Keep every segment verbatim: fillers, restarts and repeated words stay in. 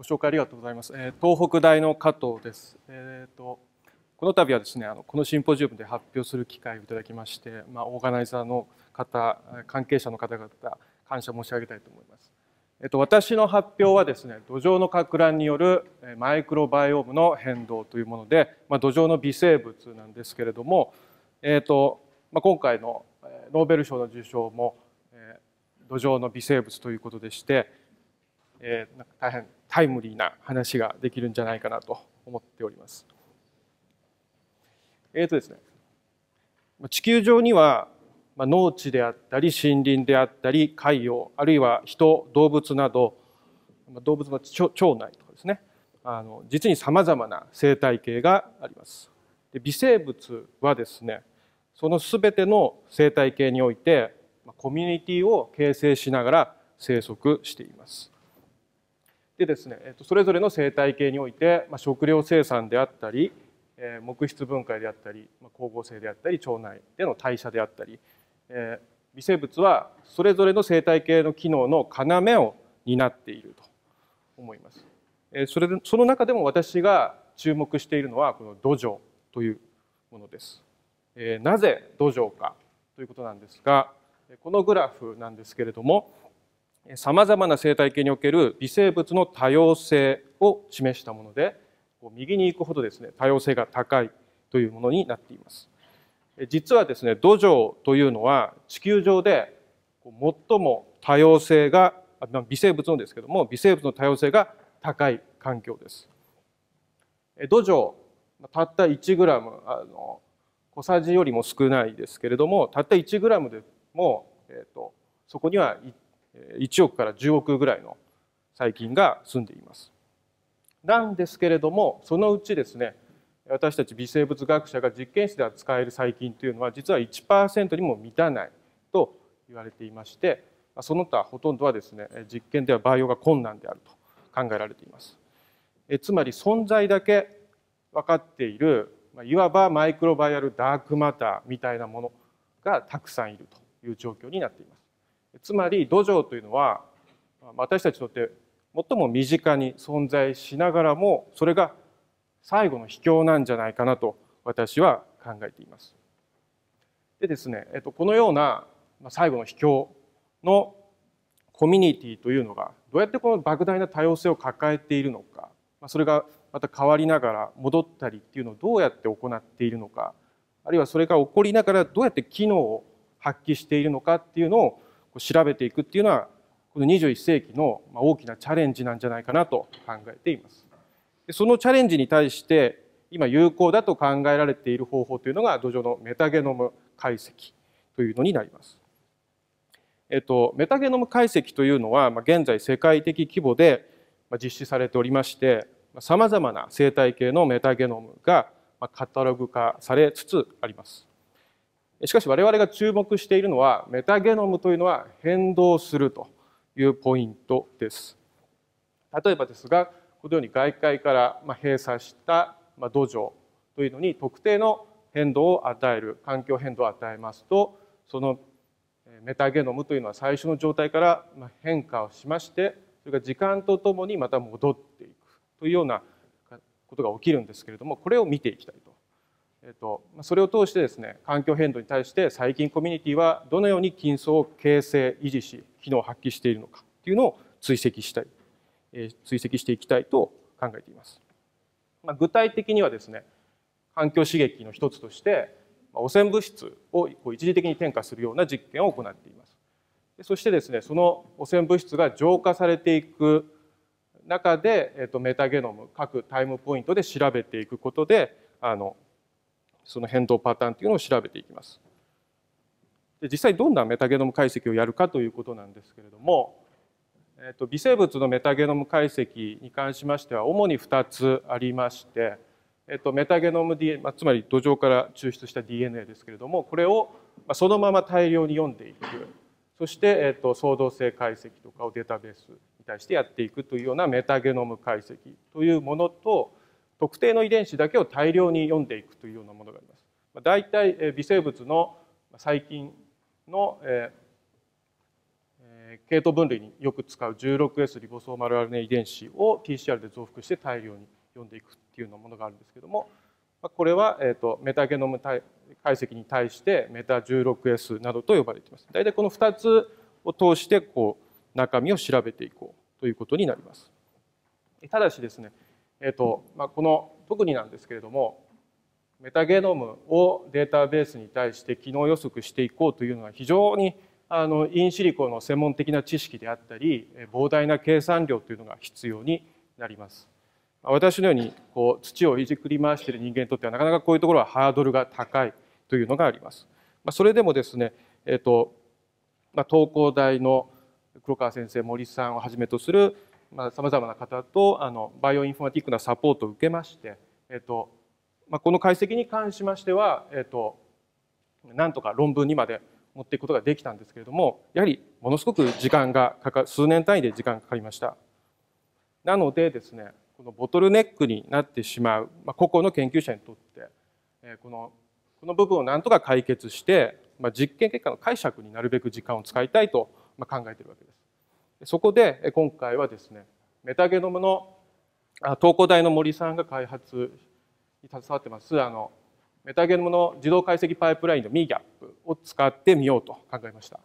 ご紹介ありがとうございます。えー、東北大の加藤です。えーと、この度はですね、あのこのシンポジウムで発表する機会をいただきまして、まあ、オーガナイザーの方、関係者の方々、感謝申し上げたいと思います。えーと、私の発表はですね、土壌のかく乱によるマイクロバイオームの変動というもので、まあ、土壌の微生物なんですけれども、えーとまあ、今回のノーベル賞の受賞も、えー、土壌の微生物ということでして、えー、なんか大変タイムリーな話ができるんじゃないかなと思っております。えーとですね、地球上には農地であったり森林であったり海洋あるいは人動物など動物の腸内とかですねあの実にさまざまな生態系があります。で微生物はですねその全ての生態系においてコミュニティを形成しながら生息しています。でですね、それぞれの生態系において食料生産であったり木質分解であったり光合成であったり腸内での代謝であったり微生物はそれぞれの生態系の機能の要を担っていると思います。それでその中でも私が注目しているのはこの土壌というものです。なぜ土壌かということなんですがこのグラフなんですけれどもさまざまな生態系における微生物の多様性を示したもので右に行くほどですね多様性が高いというものになっています。実はですね土壌というのは地球上で最も多様性が微生物のですけども微生物の多様性が高い環境です。土壌たったいちグラムあの小さじよりも少ないですけれどもたったいちグラムでも、えー、とそこにはいちおくからじゅうおくぐらいの細菌が住んでいます。なんですけれどもそのうちですね私たち微生物学者が実験室で扱える細菌というのは実は いちパーセント にも満たないと言われていましてその他ほとんどはですね実験では培養が困難であると考えられています。えつまり存在だけ分かっているいわばマイクロバイアルダークマターみたいなものがたくさんいるという状況になっています。つまり土壌というのは私たちにとって最も身近に存在しながらもそれが最後の秘境なんじゃないかなと私は考えています。でですねこのような最後の秘境のコミュニティというのがどうやってこの莫大な多様性を抱えているのかそれがまた変わりながら戻ったりっていうのをどうやって行っているのかあるいはそれが起こりながらどうやって機能を発揮しているのかっていうのを調べていくっていうのはこのにじゅういっせいきの大きなチャレンジなんじゃないかなと考えています。そのチャレンジに対して今有効だと考えられている方法というのが土壌のメタゲノム解析というのになります。えっと、メタゲノム解析というのは現在世界的規模で実施されておりましてさまざまな生態系のメタゲノムがカタログ化されつつあります。しかし我々が注目しているのはメタゲノムというのは変動するというポイントです。例えばですがこのように外界から閉鎖した土壌というのに特定の変動を与える環境変動を与えますとそのメタゲノムというのは最初の状態から変化をしましてそれが時間とともにまた戻っていくというようなことが起きるんですけれどもこれを見ていきたいと。えっと、それを通してですね環境変動に対して細菌コミュニティはどのように菌層を形成維持し機能を発揮しているのかというのを追跡したい、えー、追跡していきたいと考えています。まあ、具体的にはですね環境刺激の一つとして汚染物質を一時的に転化するような実験を行っています。そしてですねその汚染物質が浄化されていく中で、えっと、メタゲノム各タイムポイントで調べていくことであのその変動パターンというのを調べていきます。で実際どんなメタゲノム解析をやるかということなんですけれども、えー、と微生物のメタゲノム解析に関しましては主にふたつありまして、えー、とメタゲノム ディーエヌエー つまり土壌から抽出した ディーエヌエー ですけれどもこれをそのまま大量に読んでいくそして、えー、と相同性解析とかをデータベースに対してやっていくというようなメタゲノム解析というものと特定の遺伝子だけを大量に読んでいくというようなものがあります。だいたい微生物の細菌の系統分類によく使う じゅうろくエス リボソーマル アールエヌエー 遺伝子を ピーシーアール で増幅して大量に読んでいくっていうようなものがあるんですけども、これはメタゲノム解析に対してメタ じゅうろくエス などと呼ばれています。大体このふたつを通してこう中身を調べていこうということになります。ただしですね、えーとまあ、この特になんですけれども、メタゲノムをデータベースに対して機能予測していこうというのは非常にあのインシリコの専門的な知識であったり膨大な計算量というのが必要になります。私のようにこう土をいじくり回している人間にとってはなかなかこういうところはハードルが高いというのがあります。それでもですね、えーとまあ、東工大の黒川先生、森さんをはじめとするさまざまな方とあのバイオインフォマティックなサポートを受けまして、えーとまあ、この解析に関しましては、えーと、なんとか論文にまで持っていくことができたんですけれども、やはりものすごく時間がかかる、数年単位で時間がかかりました。なのでですね、このボトルネックになってしまう、まあ、個々の研究者にとってこの、この部分をなんとか解決して、まあ、実験結果の解釈になるべく時間を使いたいと考えているわけです。そこで今回はですね、メタゲノムの東工大の森さんが開発に携わってますあのメタゲノムの自動解析パイプラインの ミーガップ を使ってみようと考えました。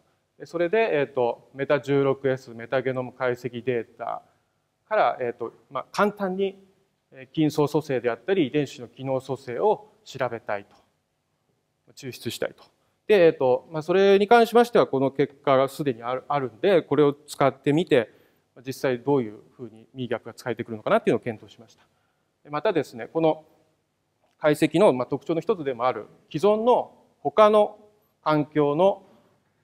それで、えーと、メタ じゅうろくエス メタゲノム解析データから、えーとまあ、簡単に筋層組成であったり遺伝子の機能組成を調べたいと、抽出したいと。で、えーとまあ、それに関しましてはこの結果がすでにある、あるんで、これを使ってみて実際どういうふうに ミーガップ が使えてくるのかなっていうのを検討しました。またですね、この解析の特徴の一つでもある既存の他の環境の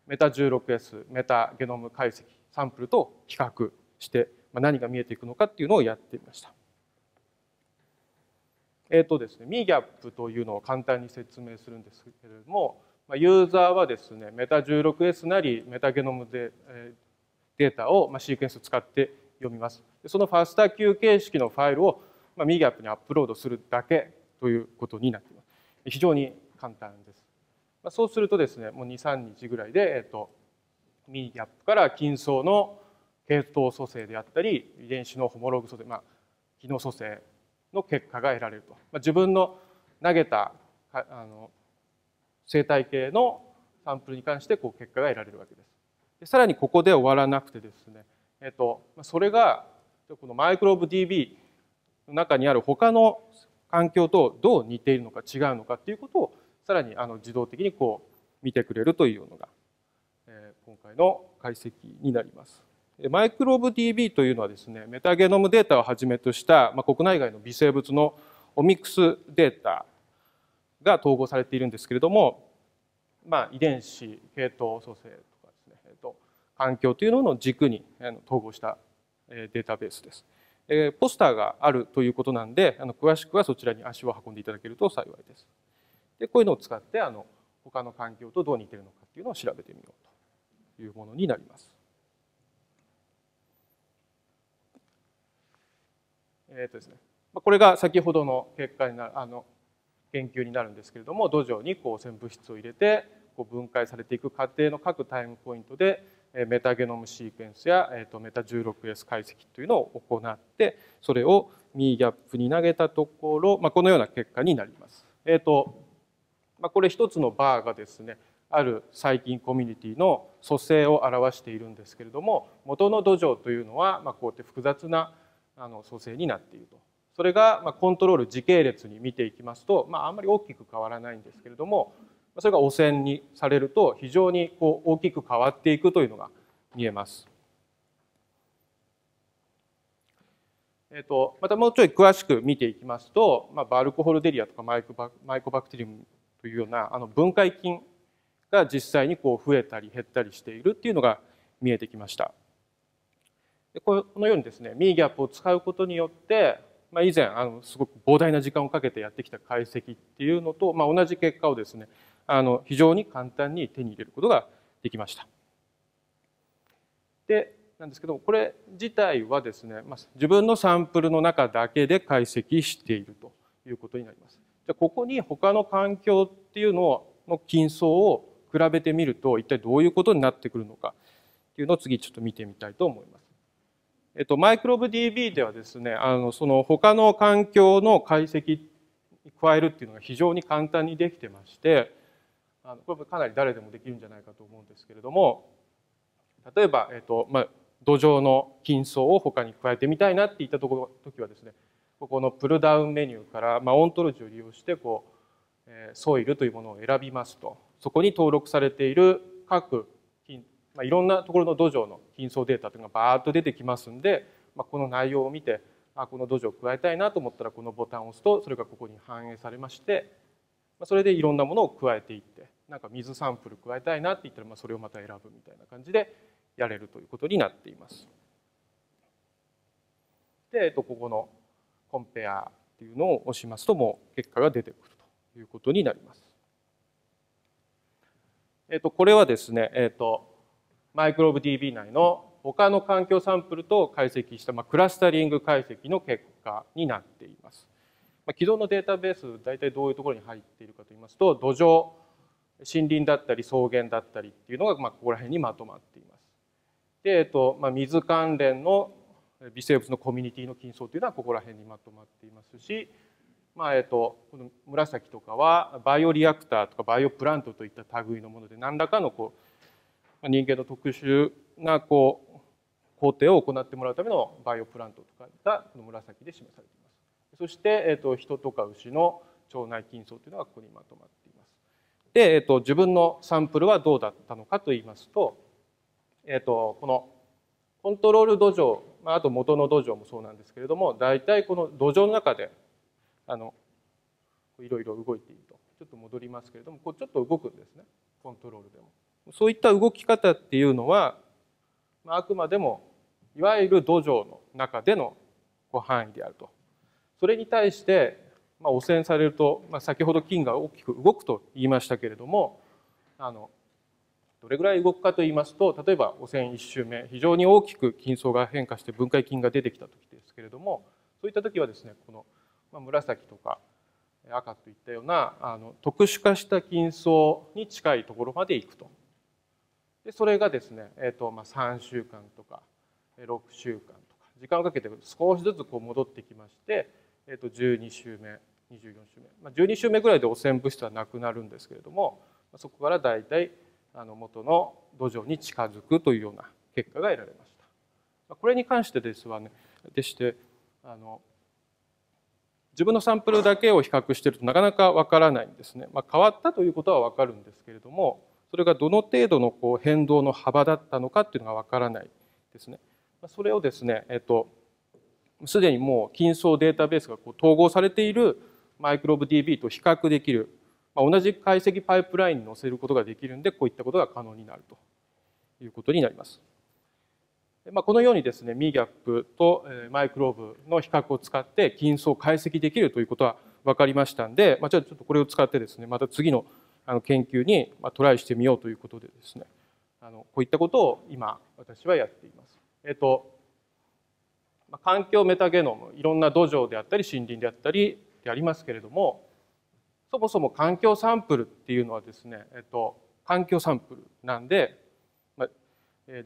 メタ じゅうろくエス メタゲノム解析サンプルと比較して何が見えていくのかっていうのをやってみました。えーとですね、ミーガップ というのを簡単に説明するんですけれども、ユーザーはですね、メタ じゅうろくエス なりメタゲノムでデータをシークエンスを使って読みます。そのファスタキュー形式のファイルを ミーガップ にアップロードするだけということになっています。非常に簡単です。そうするとですね、もうに、みっかぐらいで、えっと、ミーガップ から筋層の系統組成であったり遺伝子のホモログ組成、まあ、機能組成の結果が得られると、まあ、自分の投げたあの生態系のサンプルに関してこう結果が得られるわけです。でさらにここで終わらなくてですね、えっと、それがこのマイクローブ ディービー の中にある他の環境とどう似ているのか違うのかっていうことをさらにあの自動的にこう見てくれるというのが、えー、今回の解析になります。マイクローブ ディービー というのはですね、メタゲノムデータをはじめとした、まあ、国内外の微生物のオミックスデータが統合されているんですけれども、まあ、遺伝子系統組成とかですね、えーと、環境というのの軸に統合したデータベースです。えー、ポスターがあるということなんで、あの詳しくはそちらに足を運んでいただけると幸いです。でこういうのを使ってあの他の環境とどう似ているのかっていうのを調べてみようというものになります。えーとですね、これが先ほどの結果になるあの研究になるんですけれども、土壌にこう汚染物質を入れてこう分解されていく過程の各タイムポイントでメタゲノムシークエンスやメタ じゅうろくエス 解析というのを行って、それを ミーガップ に投げたところ、まあ、このような結果になります。えーとまあ、これ一つのバーがですね、ある細菌コミュニティの組成を表しているんですけれども、元の土壌というのはまあこうやって複雑なあの組成になっていると。それがまあコントロール時系列に見ていきますと、まあ、あんまり大きく変わらないんですけれども、それが汚染にされると非常にこう大きく変わっていくというのが見えます。えーと、またもうちょい詳しく見ていきますと、まあ、バルコホルデリアとかマイコバクテリウムというようなあの分解菌が実際にこう増えたり減ったりしているっていうのが見えてきました。でこのようにですね、ミーガップ を使うことによって、まあ、以前あのすごく膨大な時間をかけてやってきた解析っていうのと、まあ、同じ結果をですねあの非常に簡単に手に入れることができました。でなんですけども、これ自体はですね、まあ、自分のサンプルの中だけで解析しているということになります。じゃあここに他の環境っていうのの菌層を比べてみると一体どういうことになってくるのかっていうのを次ちょっと見てみたいと思います。えっと、マイクロブディービー ではですね、あの、その他の環境の解析に加えるっていうのが非常に簡単にできてまして、あの、これかなり誰でもできるんじゃないかと思うんですけれども、例えば、えっと、まあ、土壌の菌層を他に加えてみたいなっていったところ、時はですね、ここのプルダウンメニューから、まあ、オントロジーを利用して、こう、ソイルというものを選びますと、そこに登録されている各菌、まあ、いろんなところの土壌の菌層データというのがバーッと出てきますんで、まあ、この内容を見て、あ、この土壌を加えたいなと思ったらこのボタンを押すと、それがここに反映されまして、まあ、それでいろんなものを加えていって、なんか水サンプル加えたいなって言ったら、まあ、それをまた選ぶみたいな感じでやれるということになっています。で、えっと、ここのコンペアっていうのを押しますと、もう結果が出てくるということになります。えっと、これはですね、えっと、マイクロブディービー 内の他の環境サンプルと解析した、まあ、クラスタリング解析の結果になっています。まあ、既存のデータベース、大体どういうところに入っているかと言いますと、土壌、森林だったり草原だったりっていうのが、まあ、ここら辺にまとまっています。で、えっと、まあ、水関連の微生物のコミュニティの菌層というのはここら辺にまとまっていますし、まあ、えっと、この紫とかはバイオリアクターとかバイオプラントといった類のもので、何らかのこう人間の特殊なこう工程を行ってもらうためのバイオプラントとかがこの紫で示されています。そして、えっと、人とか牛の腸内菌層というのがここにまとまっています。で、えっと、自分のサンプルはどうだったのかといいますと、えっと、このコントロール土壌、まあ、あと元の土壌もそうなんですけれども、大体この土壌の中であのいろいろ動いていると。ちょっと戻りますけれども、こうちょっと動くんですね、コントロールでも。そういった動き方っていうのは、まあ、あくまでもいわゆる土壌の中での範囲であると。それに対して、まあ、汚染されると、まあ、先ほど菌が大きく動くと言いましたけれども、あのどれぐらい動くかと言いますと、例えば汚染いち周目、非常に大きく菌層が変化して分解菌が出てきた時ですけれども、そういった時はですね、この、まあ、紫とか赤といったようなあの特殊化した菌層に近いところまでいくと。で、それがですね、えーとまあ、さんしゅうかんとかろくしゅうかんとか時間をかけて少しずつこう戻ってきまして、えー、とじゅうにしゅうめ、にじゅうよんしゅうめ、まあ、じゅうにしゅうめぐらいで汚染物質はなくなるんですけれども、そこからだいたいあの元の土壌に近づくというような結果が得られました。これに関してですはね、でしてあの自分のサンプルだけを比較しているとなかなかわからないんですね。まあ、変わったということはわかるんですけれども、それがどの程度のこう変動の幅だったのかっていうのがわからないですね。それをですね、えっとすでにもう菌層データベースがこう統合されているマイクロブディービー と比較できる。まあ、同じ解析パイプラインに載せることができるんで、こういったことが可能になるということになります。まあ、このようにですね、ミーガップ とマイクローブの比較を使って菌層を解析できるということは分かりましたんで、まあ、じゃあちょっとこれを使ってですね、また次の研究にトライしてみようということでですね、あのこういったことを今私はやっています。えっと、環境メタゲノム、いろんな土壌であったり森林であったりでありますけれども、そもそも環境サンプルっていうのはですね、えっと、環境サンプルなんで、まあ、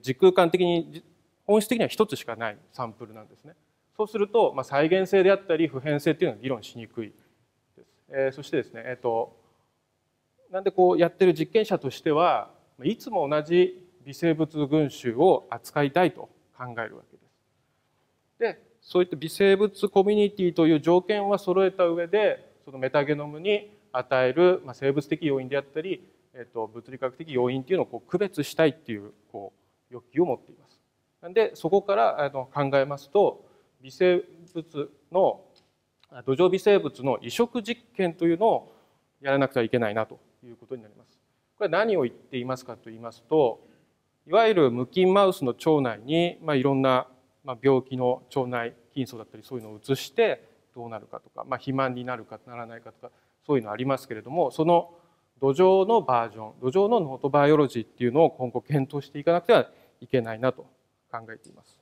時空間的に本質的には一つしかないサンプルなんですね。そうすると、まあ、再現性であったり普遍性っていうのは議論しにくいです。えー、そしてですね、えっと、なんでこうやってる実験者としては、いつも同じ微生物群衆を扱いたいと考えるわけです。で、そういった微生物コミュニティという条件は揃えた上で、そのメタゲノムに与える生物的要因であったり、えっと、物理学的要因というのをこう区別したいっていう、こう欲求を持っています。なんでそこからあの考えますと、微生物の土壌微生物の移植実験というのをやらなくてはいけないなということになります。これは何を言っていますかと言いますと、いわゆる無菌マウスの腸内に、まあ、いろんな病気の腸内菌層だったりそういうのを移してどうなるかとか、まあ、肥満になるかならないかとか、そういうのありますけれども、その土壌のバージョン、土壌のノートバイオロジーっていうのを今後検討していかなくてはいけないなと考えています。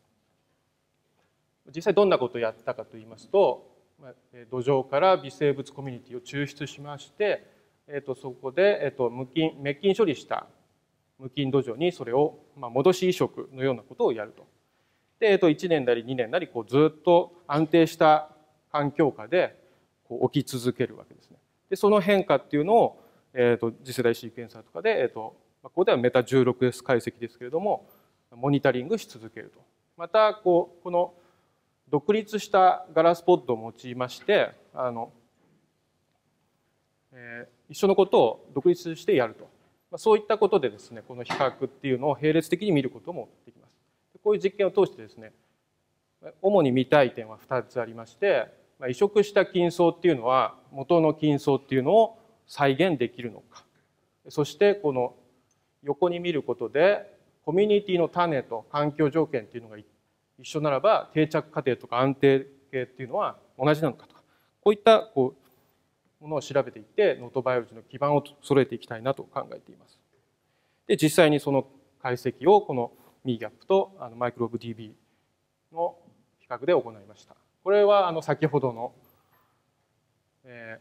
実際どんなことをやったかといいますと、土壌から微生物コミュニティを抽出しまして、えっと、そこで、えっと、無菌滅菌処理した無菌土壌にそれを戻し移植のようなことをやると。で、いちねんなりにねんなりこうずっと安定した環境下でこう起き続けるわけですね。で、その変化っていうのを、えー、と次世代シーケンサーとかで、えー、とここではメタ じゅうろくエス 解析ですけれどもモニタリングし続けると。またこうこの独立したガラスポッドを用いましてあの、えー、一緒のことを独立してやると。まあ、そういったことでですねこの比較っていうのを並列的に見ることもできます。こういう実験を通してですね主に見たい点はふたつありまして、まあ、移植した菌層っていうのは元の菌層っていうのを再現できるのか、そしてこの横に見ることでコミュニティの種と環境条件っていうのが一緒ならば定着過程とか安定系っていうのは同じなのかとか、こういったこうものを調べていってノートバイオロジーの基盤を揃えていきたいなと考えています。で、実際にその解析をこのミーガップ とマイクロブ ディービー の比較で行いました。これはあの先ほどの、え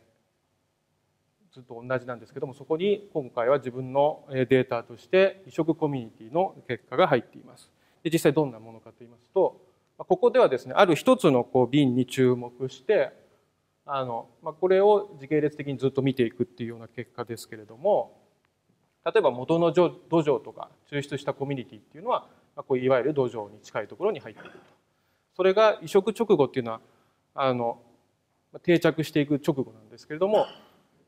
ー、ずっと同じなんですけども、そこに今回は自分のデータとして移植コミュニティの結果が入っています。で、実際どんなものかと言いますと、ここではですねある一つのこう瓶に注目してあの、まあ、これを時系列的にずっと見ていくっていうような結果ですけれども、例えば元の土壌とか抽出したコミュニティっていうのはこういわゆる土壌に近いところに入っていると。それが移植直後っていうのはあの定着していく直後なんですけれども、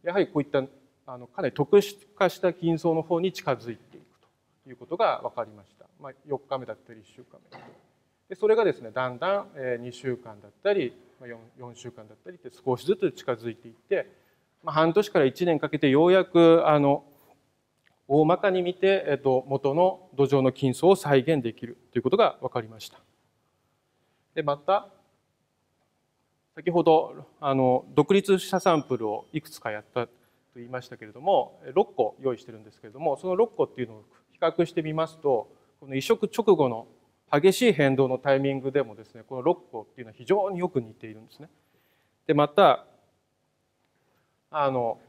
やはりこういったあのかなり特殊化した菌層の方に近づいていくということが分かりました。まあ、よっかめだったりいっしゅうかんめで、それがですねだんだんにしゅうかんだったりよんしゅうかんだったりって少しずつ近づいていって、まあ、はんとしからいちねんかけてようやくあの大まかに見て、えっと、元の土壌の菌層を再現できるということが分かりました。で、また先ほどあの独立したサンプルをいくつかやったと言いましたけれどもろっこ用意してるんですけれども、そのろっこっていうのを比較してみますと、この移植直後の激しい変動のタイミングでもですねこのろっこっていうのは非常によく似ているんですね。で、またあの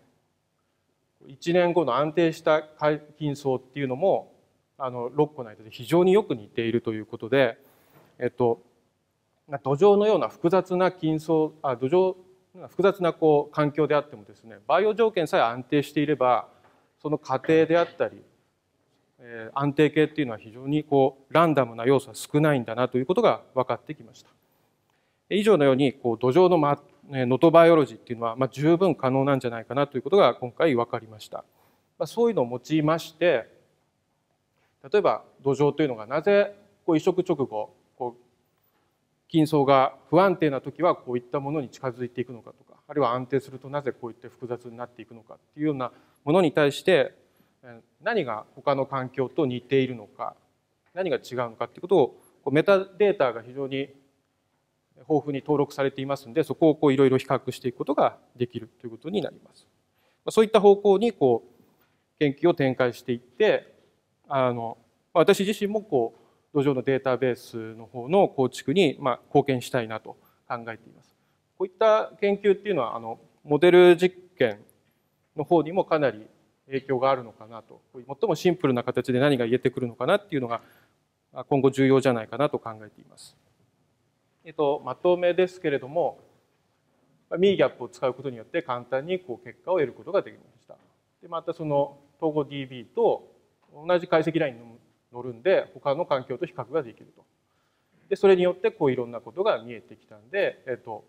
いちねんごの安定した菌層っていうのもあのろっこの間で非常によく似ているということで、えっと、土壌のような複雑な菌層あ土壌複雑なこう環境であってもですねバイオ条件さえ安定していればその過程であったり、えー、安定系っていうのは非常にこうランダムな要素は少ないんだなということが分かってきました。以上のようにこう土壌のマッノトバイオロジーっていうのは、まあ、十分可能なんじゃないかなということが今回分かりました。まあ、そういうのを用いまして例えば土壌というのがなぜこう移植直後こう菌層が不安定な時はこういったものに近づいていくのかとか、あるいは安定するとなぜこういった複雑になっていくのかっていうようなものに対して何が他の環境と似ているのか何が違うのかっていうことをこうメタデータが非常に豊富に登録されていますので、そこをいろいろ比較していくことができるということになります。そういった方向にこう研究を展開していってあの私自身もこう土壌のデータベースの方の構築にまあ貢献したいなと考えています。こういった研究っていうのはあのモデル実験の方にもかなり影響があるのかなと、最もシンプルな形で何が言えてくるのかなっていうのが今後重要じゃないかなと考えています。えっと、まとめですけれども ミーガップ を使うことによって簡単にこう結果を得ることができました。で、またその統合 ディービー と同じ解析ラインに乗るんで他の環境と比較ができると。で、それによってこういろんなことが見えてきたんで、えっと、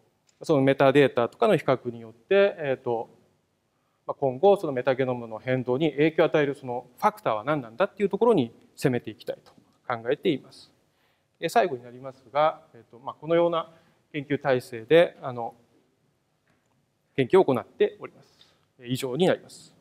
そのメタデータとかの比較によって、えっと、今後そのメタゲノムの変動に影響を与えるそのファクターは何なんだっていうところに攻めていきたいと考えています。最後になりますが、えっとまあ、このような研究体制であの研究を行っております。以上になります。